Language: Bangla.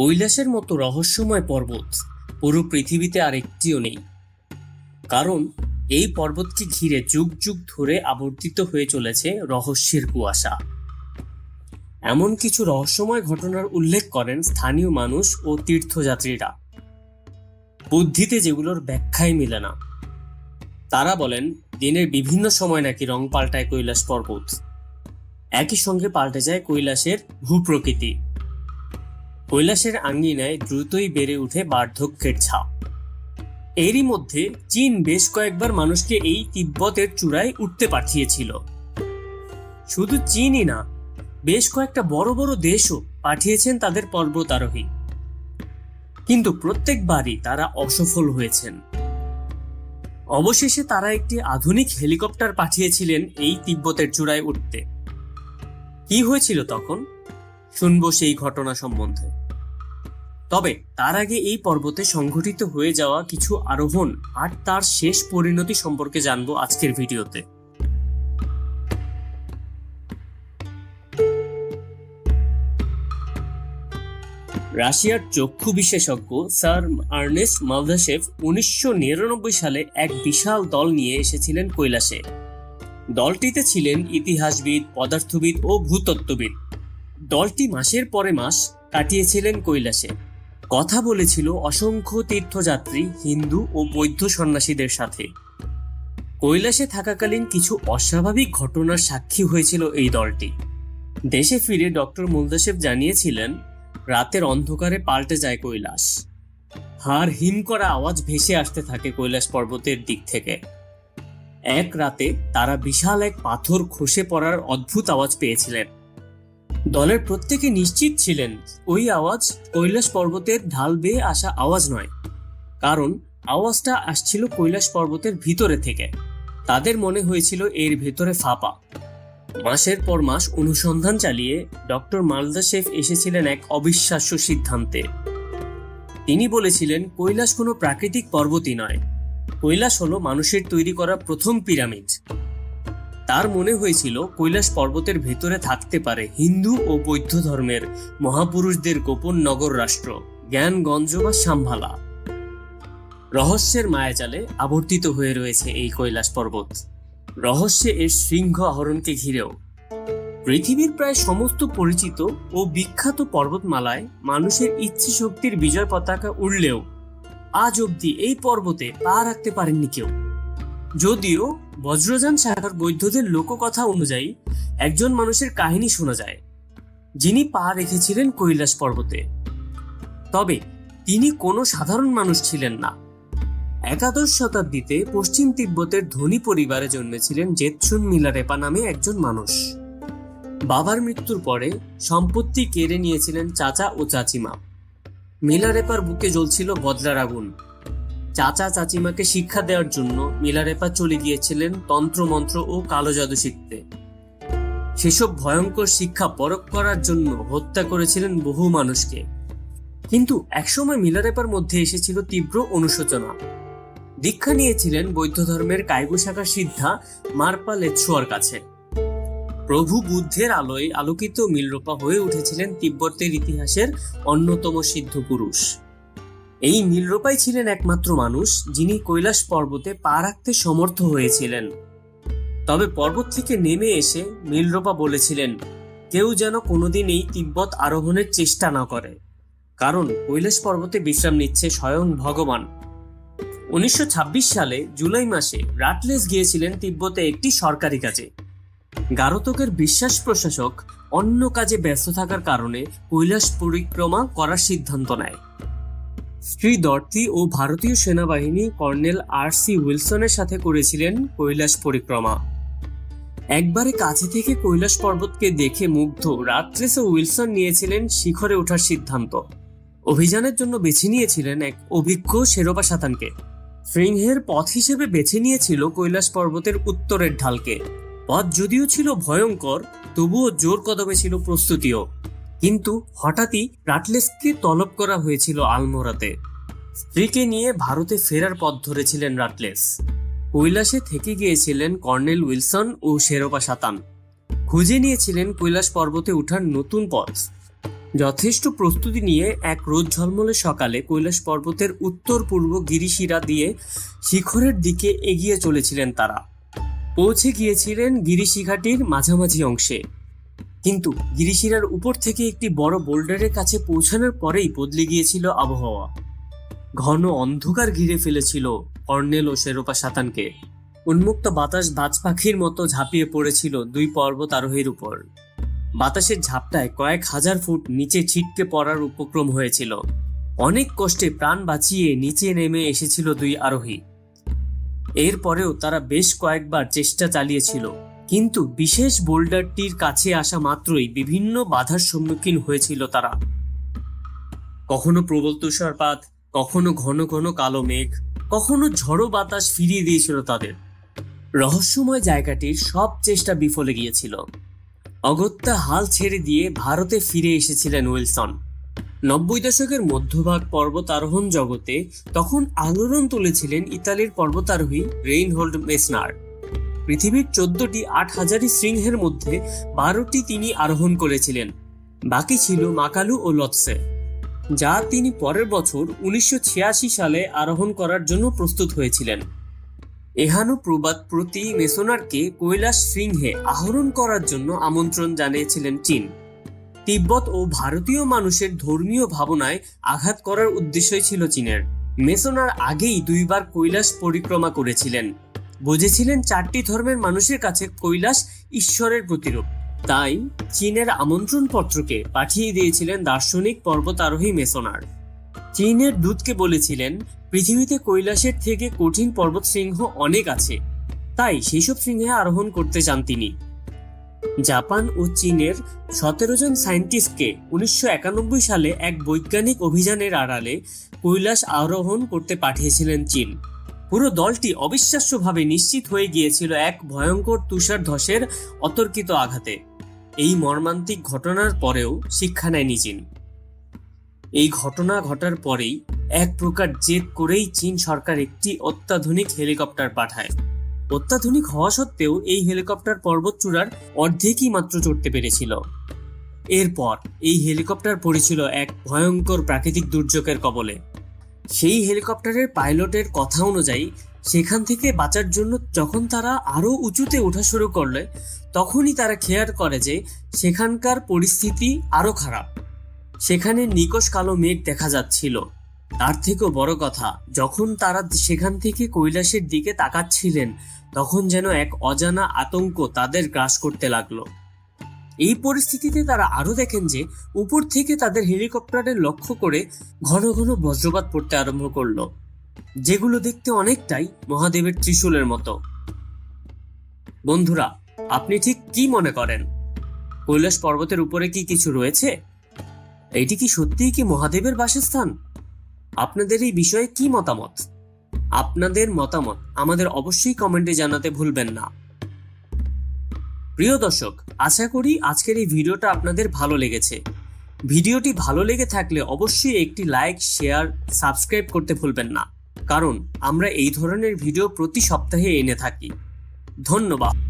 কৈলাসের মতো রহস্যময় পর্বত পুরো পৃথিবীতে আর একটিও নেই। কারণ এই পর্বতকে ঘিরে যুগ যুগ ধরে আবর্তিত হয়ে চলেছে রহস্যের কুয়াশা। এমন কিছু রহস্যময় ঘটনার উল্লেখ করেন স্থানীয় মানুষ ও তীর্থযাত্রীরা, বুদ্ধিতে যেগুলোর ব্যাখ্যাই মেলে না। তারা বলেন দিনের বিভিন্ন সময় নাকি রং পাল্টায় কৈলাস পর্বত, একই সঙ্গে পাল্টে যায় কৈলাসের ভূপ্রকৃতি। কৈলাসের আঙ্গিনায় দ্রুতই বেড়ে উঠে বার্ধক্যের ছাপ। এরই মধ্যে চীন বেশ কয়েকবার মানুষকে এই তিব্বতের চূড়ায় উঠতে পাঠিয়েছিল। শুধু চীনই না, বেশ কয়েকটা বড় বড় দেশও পাঠিয়েছেন তাদের পর্বতারোহী, কিন্তু প্রত্যেকবারই তারা অসফল হয়েছেন। অবশেষে তারা একটি আধুনিক হেলিকপ্টার পাঠিয়েছিলেন এই তিব্বতের চূড়ায় উঠতে। কি হয়েছিল তখন শুনব সেই ঘটনা সম্বন্ধে। তবে তার আগে এই পর্বতে সংঘটিত হয়ে যাওয়া কিছু আরোহণ আর তার শেষ পরিণতি সম্পর্কে জানবো আজকের ভিডিওতে। রাশিয়ার চক্ষু বিশেষজ্ঞ স্যার আর্নেস্ট মালদাশেভ 1999 সালে এক বিশাল দল নিয়ে এসেছিলেন কৈলাসে। দলটিতে ছিলেন ইতিহাসবিদ, পদার্থবিদ ও ভূতত্ত্ববিদ। দলটি মাসের পরে মাস কাটিয়েছিলেন কৈলাসে। কথা বলেছিল অসংখ্য তীর্থযাত্রী, হিন্দু ও বৌদ্ধ সন্ন্যাসীদের সাথে। কৈলাসে থাকাকালীন কিছু অস্বাভাবিক ঘটনার সাক্ষী হয়েছিল এই দলটি। দেশে ফিরে ডক্টর মালদাশেভ জানিয়েছিলেন, রাতের অন্ধকারে পাল্টে যায় কৈলাস। হাড় হিম করা আওয়াজ ভেসে আসতে থাকে কৈলাস পর্বতের দিক থেকে। এক রাতে তারা বিশাল এক পাথর খসে পড়ার অদ্ভুত আওয়াজ পেয়েছিলেন। দলের প্রত্যেকে নিশ্চিত ছিলেন ওই আওয়াজ কৈলাস পর্বতের ঢাল বেয়ে আসা আওয়াজ নয়, কারণ আওয়াজটা আসছিল কৈলাস পর্বতের ভিতরে থেকে। তাদের মনে হয়েছিল এর ভেতরে ফাঁপা। মাসের পর মাস অনুসন্ধান চালিয়ে ডক্টর মালদাশেভ এসেছিলেন এক অবিশ্বাস্য সিদ্ধান্তে। তিনি বলেছিলেন, কৈলাস কোনো প্রাকৃতিক পর্বতই নয়, কৈলাস হলো মানুষের তৈরি করা প্রথম পিরামিড। তার মনে হয়েছিল কৈলাস পর্বতের ভেতরে থাকতে পারে হিন্দু ও বৌদ্ধ ধর্মের মহাপুরুষদের গোপন নগর রাষ্ট্র, জ্ঞানগঞ্জ বা সাম্ভালা। রহস্যের মায়াজালে আবর্তিত হয়ে রয়েছে এই কৈলাস পর্বত, রহস্যে এর শৃঙ্গ আহরণকে ঘিরেও। পৃথিবীর প্রায় সমস্ত পরিচিত ও বিখ্যাত পর্বতমালায় মানুষের ইচ্ছে শক্তির বিজয় পতাকা উড়লেও আজ অবধি এই পর্বতে পা রাখতে পারেননি কেউ। যদিও বজ্রযান সাগর বৌদ্ধদের লোককথা অনুযায়ী একজন মানুষের কাহিনী শোনা যায় যিনি পা রেখেছিলেন কৈলাস পর্বতে। তবে তিনি কোনো সাধারণ মানুষ ছিলেন না। একাদশ শতাব্দীতে পশ্চিম তিব্বতের ধনী পরিবারে জন্মেছিলেন জেতসুন মিলারেপা নামে একজন মানুষ। বাবার মৃত্যুর পরে সম্পত্তি কেড়ে নিয়েছিলেন চাচা ও চাচিমা। মিলারেপার বুকে জ্বলছিল বদলার আগুন। চাচা চাচিমাকে শিক্ষা দেওয়ার জন্য মিলারেপা চলে গিয়েছিলেন তন্ত্রমন্ত্র ও কালো জাদু শিখতে। সেসব ভয়ঙ্কর শিক্ষা পরখ করার জন্য হত্যা করেছিলেন বহু মানুষকে। কিন্তু একসময় মিলারেপার মধ্যে এসেছিল তীব্র অনুশোচনা। দীক্ষা নিয়েছিলেন বৌদ্ধ ধর্মের কায়গু শাখার সিদ্ধা মারপা লেছোয়ার কাছে। প্রভু বুদ্ধের আলোয় আলোকিত মিলারেপা হয়ে উঠেছিলেন তিব্বতের ইতিহাসের অন্যতম সিদ্ধ পুরুষ। এই মিলারেপাই ছিলেন একমাত্র মানুষ যিনি কৈলাস পর্বতে পা রাখতে সমর্থ হয়েছিলেন। তবে পর্বত থেকে নেমে এসে মিলারেপা বলেছিলেন, কেউ যেন কোনোদিন এই তিব্বত আরোহণের চেষ্টা না করে, কারণ কৈলাস পর্বতে বিশ্রাম নিচ্ছে স্বয়ং ভগবান। 1926 সালে জুলাই মাসে রাটলেস গিয়েছিলেন তিব্বতে একটি সরকারি কাজে। গারোতকের বিশ্বাস প্রশাসক অন্য কাজে ব্যস্ত থাকার কারণে কৈলাস পরিক্রমা করার সিদ্ধান্ত নেয়। স্ত্রী দর্তি ও ভারতীয় সেনাবাহিনী কর্নেল আর সি উইলসনের সাথে করেছিলেন কৈলাস পরিক্রমা। একবারে কাছে থেকে কৈলাস পর্বতকে দেখে মুগ্ধ রাটলেস ও উইলসন নিয়েছিলেন শিখরে ওঠার সিদ্ধান্ত। অভিযানের জন্য বেছে নিয়েছিলেন এক অভিজ্ঞ শেরপা সাঁতানকে। ফ্রিংহের পথ হিসেবে বেছে নিয়েছিল কৈলাস পর্বতের উত্তরের ঢালকে। পথ যদিও ছিল ভয়ঙ্কর, তবুও জোর কদমে ছিল প্রস্তুতিও। কিন্তু হঠাৎই রাটলেসকে তলব করা হয়েছিল আলমোড়াতে। স্ত্রীকে নিয়ে ভারতে ফেরার পথ ধরেছিলেন রাটলেস। কৈলাসে থেকে গিয়েছিলেন কর্নেল উইলসন ও শেরপা সাঁতান। খুঁজে নিয়েছিলেন কৈলাস পর্বতে ওঠার নতুন পথ, যথেষ্ট প্রস্তুতি নিয়ে এক রোদ ঝলমলে সকালে কৈলাস পর্বতের উত্তর পূর্ব গিরিশিরা দিয়ে শিখরের দিকে এগিয়ে চলেছিলেন তারা। পৌঁছে গিয়েছিলেন গিরিশিখাটির মাঝামাঝি অংশে, কিন্তু গিরিশিরার উপর থেকে একটি বড় বোল্ডারের কাছে পৌঁছানোর পরেই বদলে গিয়েছিল আবহাওয়া। ঘন অন্ধকার ঘিরে ফেলেছিল কর্নেল ও শেরোপা সাতানকে। উন্মুক্ত বাতাস বাজ পাখির মতো ঝাঁপিয়ে পড়েছিল দুই পর্বত আরোহীর উপর। বাতাসের ঝাপটায় কয়েক হাজার ফুট নিচে ছিটকে পড়ার উপক্রম হয়েছিল। অনেক কষ্টে প্রাণ বাঁচিয়ে নিচে নেমে এসেছিল দুই আরোহী। এরপরেও তারা বেশ কয়েকবার চেষ্টা চালিয়েছিল, কিন্তু বিশেষ বোল্ডারটির কাছে আসা মাত্রই বিভিন্ন বাধার সম্মুখীন হয়েছিল তারা। কখনো প্রবল তুষারপাত, কখনো ঘন ঘন কালো মেঘ, কখনো ঝড়ো বাতাস ফিরিয়ে দিয়েছিল তাদের। রহস্যময় জায়গাটির সব চেষ্টা বিফলে গিয়েছিল। অগত্যা হাল ছেড়ে দিয়ে ভারতে ফিরে এসেছিলেন উইলসন। 90-এর মধ্যভাগ পর্বতারোহণ জগতে তখন আলোড়ন তুলেছিলেন ইতালির পর্বতারোহী রেইনহোল্ড মেসনার। পৃথিবীর 14টি 8,000 শৃঙ্গের মধ্যে 12টি তিনি আরোহণ করেছিলেন, বাকি ছিল মাকালু ও লৎসে, যা তিনি পরের বছর 1986 সালে আরোহণ করার জন্য প্রস্তুত হয়েছিলেন। এহানো প্রবাদ প্রতি মেসনারকে কৈলাস শৃঙ্গে আহরণ করার জন্য আমন্ত্রণ জানিয়েছিলেন চীন। তিব্বত ও ভারতীয় মানুষের ধর্মীয় ভাবনায় আঘাত করার উদ্দেশ্যই ছিল চীনের। মেসনার আগেই দুইবার কৈলাস পরিক্রমা করেছিলেন, বুঝেছিলেন 4টি ধর্মের মানুষের কাছে কৈলাস ঈশ্বরের প্রতিরূপ। তাই চীনের আমন্ত্রণপত্রকে পাঠিয়ে দিয়েছিলেন দার্শনিক পর্বতারোহী মেসনার। চীনের দূতকে বলেছিলেন পৃথিবীতে কৈলাসের থেকে কঠিন পর্বত শৃঙ্গ অনেক আছে, তাই সেসব শৃঙ্গে আরোহণ করতে চান তিনি। জাপান ও চীনের 17 জন সায়েন্টিস্টকে 1991 সালে এক বৈজ্ঞানিক অভিযানের আড়ালে কৈলাস আরোহণ করতে পাঠিয়েছিলেন চীন। পুরো দলটি অবিশ্বাস্যভাবে নিশ্চিত হয়ে গিয়েছিল এক ভয়ঙ্কর তুষার ধসের অতর্কিত আঘাতে। এই মর্মান্তিক ঘটনার পরেও শিক্ষা নেয়নি চীন। এই ঘটনা ঘটার পরেই এক প্রকার জেদ করেই চীন সরকার একটি অত্যাধুনিক হেলিকপ্টার পাঠায়। অত্যাধুনিক হওয়া সত্ত্বেও এই হেলিকপ্টার পর্বতচূড়ার অর্ধেকই মাত্র চড়তে পেরেছিল। এরপর এই হেলিকপ্টার পড়েছিল এক ভয়ঙ্কর প্রাকৃতিক দুর্যোগের কবলে। সেই হেলিকপ্টারের পাইলটের কথা অনুযায়ী সেখান থেকে বাঁচার জন্য যখন তারা আরও উঁচুতে ওঠা শুরু করলে, তখনই তারা খেয়াল করে যে সেখানকার পরিস্থিতি আরও খারাপ। সেখানে নিকশ কালো মেঘ দেখা যাচ্ছিল। তার থেকেও বড় কথা, যখন তারা সেখান থেকে কৈলাসের দিকে তাকাচ্ছিলেন, তখন যেন এক অজানা আতঙ্ক তাদের গ্রাস করতে লাগলো। এই পরিস্থিতিতে তারা আরও দেখেন যে উপর থেকে তাদের হেলিকপ্টারে লক্ষ্য করে ঘন ঘন বজ্রপাত পড়তে আরম্ভ করলো, যেগুলো দেখতে অনেকটাই মহাদেবের ত্রিশূলের মতো। বন্ধুরা, আপনি ঠিক কি মনে করেন? কৈলাস পর্বতের উপরে কি কিছু রয়েছে? এটি কি সত্যিই কি মহাদেবের বাসস্থান? আপনাদের এই বিষয়ে কি মতামত? আপনাদের মতামত আমাদের অবশ্যই কমেন্টে জানাতে ভুলবেন না। প্রিয় দর্শক, আশা করি আজকের এই ভিডিওটা আপনাদের ভালো লেগেছে। ভিডিওটি ভালো লেগে থাকলে অবশ্যই একটি লাইক, শেয়ার, সাবস্ক্রাইব করতে ভুলবেন না, কারণ আমরা এই ধরনের ভিডিও প্রতি সপ্তাহে এনে থাকি। ধন্যবাদ।